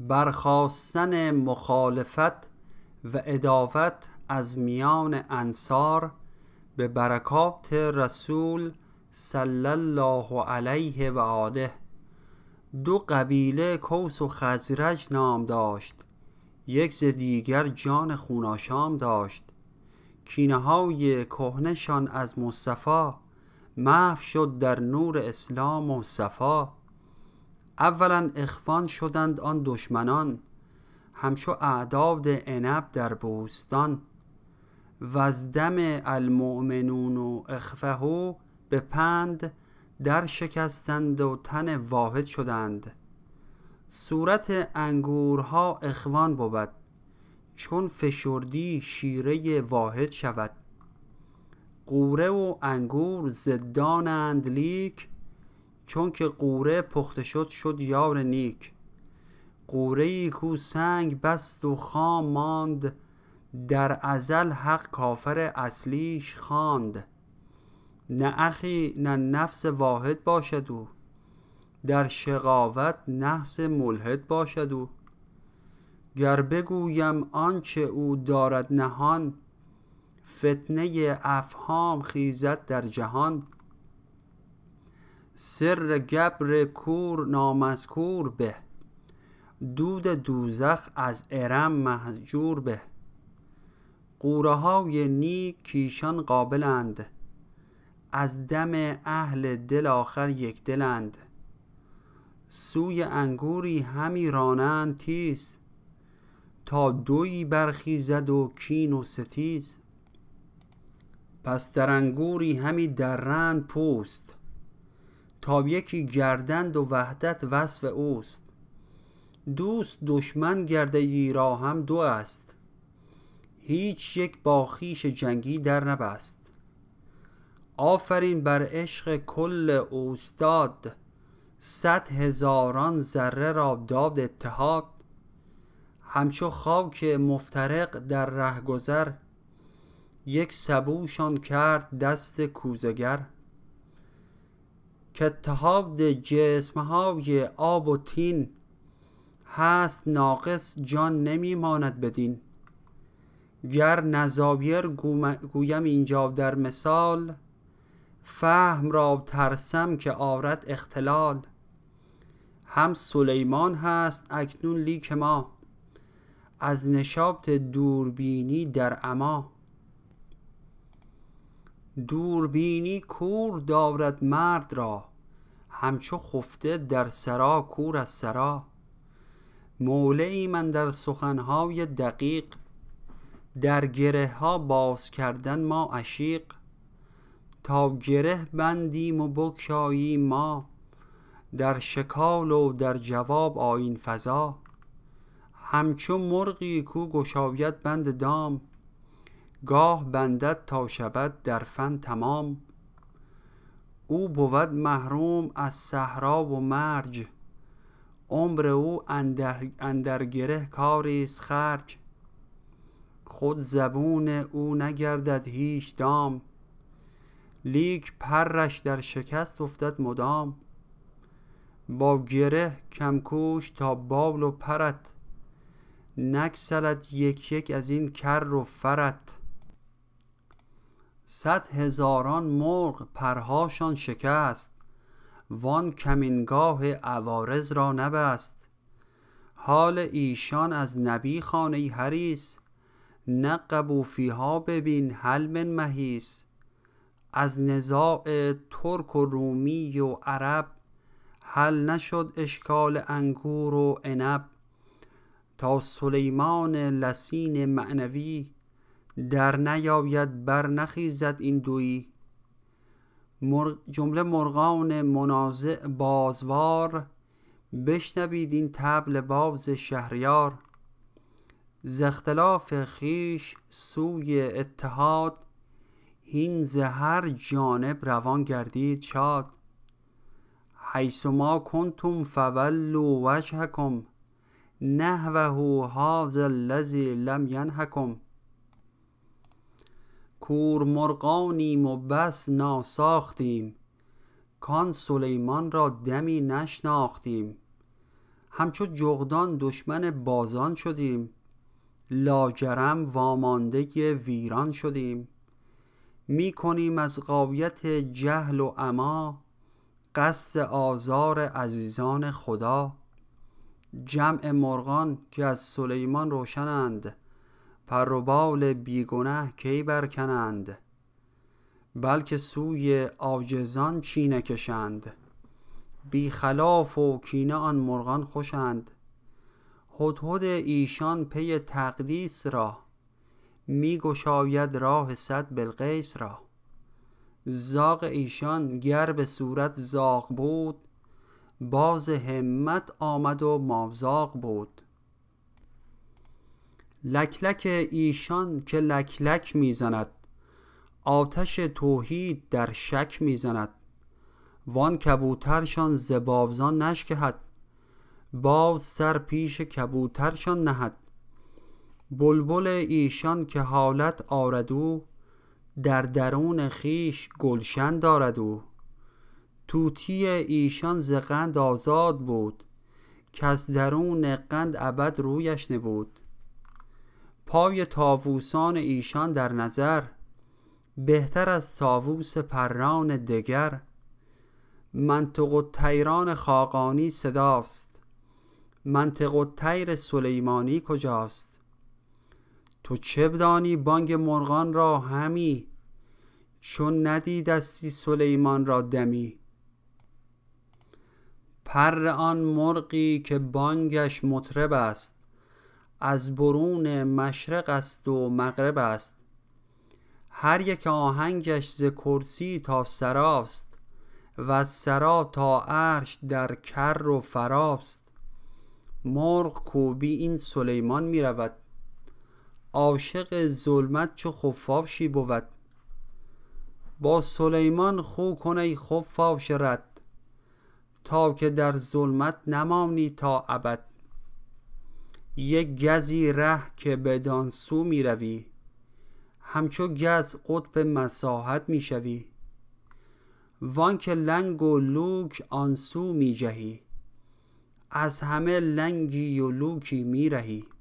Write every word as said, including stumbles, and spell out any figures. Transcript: برخاستن مخالفت و عداوت از میان انصار به برکات رسول صلی الله علیه و آله. دو قبیله کوس و خزرج نام داشت، یک ز دیگر جان خوناشام داشت. کینه های کهنشان از مصطفی محو شد در نور اسلام و صفا. اولا اخوان شدند آن دشمنان، همچو اعداد عنب در بوستان. وز دم المؤمنون و اخوه به پند، در شکستند و تن واحد شدند. صورت انگورها اخوان بود، چون فشردی شیره واحد شود. قوره و انگور ضدانند لیک، چون که قوره پخته شد شد یار نیک. قوره‌ای کو سنگ بست و خام ماند، در ازل حق کافر اصلیش خواند. نه اخی نه نفس واحد باشد او، در شقاوت نحس ملحد باشد او. گر بگویم آنچه او دارد نهان، فتنه افهام خیزد در جهان. سر گبر کور نامذکور به، دود دوزخ از ارم مهجور به. قوره های نیک کیشان قابلند، از دم اهل دل آخر یک دلند. سوی انگوری همی رانند تیز، تا دویی برخیزد و کین و ستیز. پس در انگوری همی درند پوست، تا یکی گردند و وحدت وصف اوست. دوست دشمن گردگی را هم دو است، هیچ یک با خویش جنگی در نبست. آفرین بر عشق کل اوستاد، صد هزاران ذره را داد اتحاد. همچو خاک مفترق در رهگذر، یک سبوشان کرد دست کوزگر. که اتحاد جسمهای آب و تین، هست ناقص جان نمی ماند بدین. گر نزاویر گویم اینجا در مثال، فهم را ترسم که آرد اختلال. هم سلیمان هست اکنون لیک ما، از نشاط دوربینی در اما. دوربینی کور دارد مرد را، همچو خفته در سرا کور از سرا. مولعی من در سخنهای دقیق، در گره ها باز کردن ما عشیق. تا گره بندیم و بگشاییم ما، در شکال و در جواب آیین فضا. همچو مرغی کو گشاید بند دام، گاه بندد تا شود در فن تمام. او بود محروم از صحرا و مرج، عمر او اندر, اندر گره کاریست خرج. خود زبون او نگردد هیچ دام، لیک پرش در شکست افتد مدام. با گره کمکوش تا بال و پرت، نکسلد یک یک از این کر و فرت. صد هزاران مرغ پرهاشان شکست، وان کمینگاه عوارض را نبست. حال ایشان از نبی خانه ای حریص، نقبوا فیها ببین هل من محیص. از نزاع ترک و رومی و عرب، حل نشد اشکال انگور و عنب. تا سلیمان لسین معنوی، در نیاید بر نخیزد این دویی. جمله مرغان منازع بازوار، بشنوید این طبل باز شهریار. ز اختلاف خویش سوی اتحاد، هین ز هر جانب روان گردید شاد. حیثما کنتم فولوا وجهکم، نحوه هذا الذی لم ینهکم. کور مرغانیم و بس ناساختیم، کان سلیمان را دمی نشناختیم. همچو جغدان دشمن بازان شدیم، لاجرم وامانده ویران شدیم. می کنیم از غایت جهل و عما قصد آزار عزیزان خدا. جمع مرغان که از سلیمان روشنند، پر و بال بیگنه کی برکنند. بلکه سوی عاجزان چینه کشند، بی خلاف و کینه آن مرغان خوشند. هدهد ایشان پی تقدیس را، می گشاید راه صد بلقیس را. زاغ ایشان گر به صورت زاغ بود، باز همت آمد و مازاغ بود. لک لک ایشان که لک لک می زند، آتش توحید در شک می زند. وان کبوترشان زبابزان نشکهد، باز سر پیش کبوترشان نهد. بلبل ایشان که حالت آردو، در درون خیش گلشن داردو. توتی ایشان ز قند آزاد بود، کس درون قند ابد رویش نبود. پای طاووسان ایشان در نظر، بهتر از طاووس پران دگر. منطق الطیران خاقانی صداست، منطق الطیر سلیمانی کجاست. تو چه بدانی بانگ مرغان را همی، چون ندیدستی سلیمان را دمی. پر آن مرغی که بانگش مطرب است، از برون مشرق است و مغرب است. هر یک آهنگش ز کرسی تا سراست، و سرا تا عرش در کر و فراست. مرغ کوبی این سلیمان می رود، عاشق ظلمت چو خفاشی بود. با سلیمان خو کن ای خفاش رد، تا که در ظلمت نمانی تا ابد. یک گزی ره که بدان سو می روی، همچو گز قطب مساحت می شوی. وان که لنگ و لوک آن سو می جهی، از همه لنگی و لوکی می رهی.